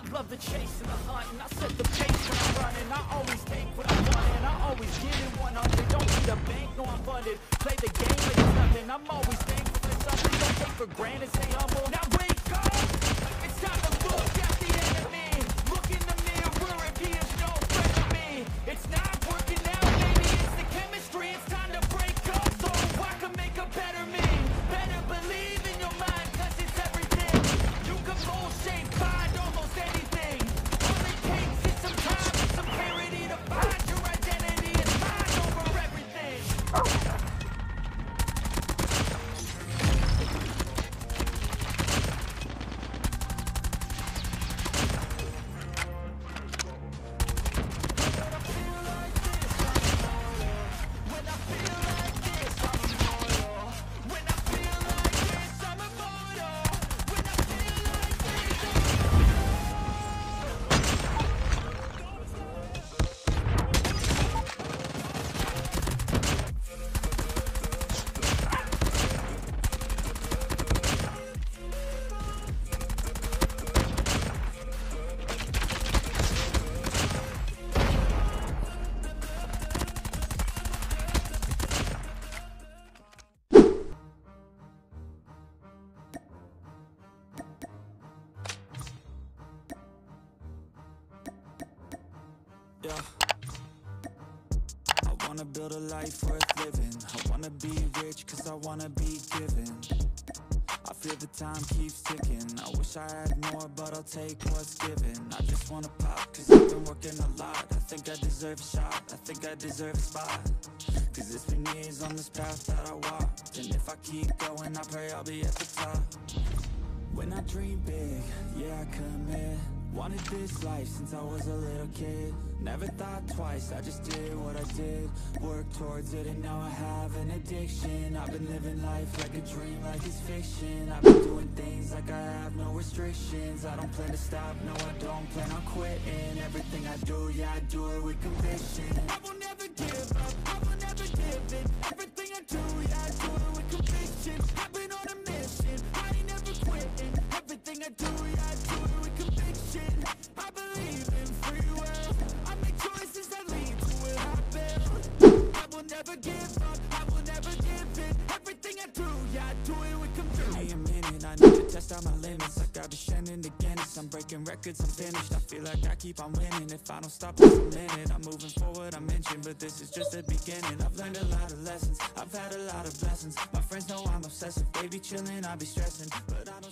I love the chase and the hunt, and I set the pace when I'm running. I always take what I want, and I always give it 100. Don't need a bank, no I'm funded. Play the game like it's nothing. I'm always thankful for something. Don't take for granted, stay humble. Now wake up! It's time to look at the enemy. Look in the mirror if he is no friend of me. It's not working out, baby. It's the chemistry. It's time to break up so I can make a better me. Better believe in your mind, cause it's everything. You can mold, shape, find almost anything. All it takes is some time and some clarity to find your identity and mind over everything. Yeah. I wanna build a life worth living. I wanna be rich cause I wanna be given. I feel the time keeps ticking. I wish I had more but I'll take what's given. I just wanna pop cause I've been working a lot. I think I deserve a shot, I think I deserve a spot. Cause it's been years on this path that I walked, and if I keep going I pray I'll be at the top. When I dream big, yeah I commit. Wanted this life since I was a little kid. Never thought twice, I just did what I did. Worked towards it and now I have an addiction. I've been living life like a dream, like it's fiction. I've been doing things like I have no restrictions. I don't plan to stop, no I don't plan on quitting. Everything I do, yeah I do it with conviction. I will never give up, I will never give in. Everything I do, yeah I do it with conviction. I've been on a mission, I ain't never quitting. Everything I do, yeah I do it with conviction. I believe in free will. I make choices that lead to what I build. I will never give up, I will never give in. Everything I do, yeah, I do it with conviction. Hey, a minute, I need to test out my limits. Like I've been standing against, I'm breaking records, I'm finished. I feel like I keep on winning. If I don't stop this a minute, I'm moving forward, I'm inching. But this is just the beginning. I've learned a lot of lessons, I've had a lot of blessings. My friends know I'm obsessive, they be chilling, I be stressing, but I don't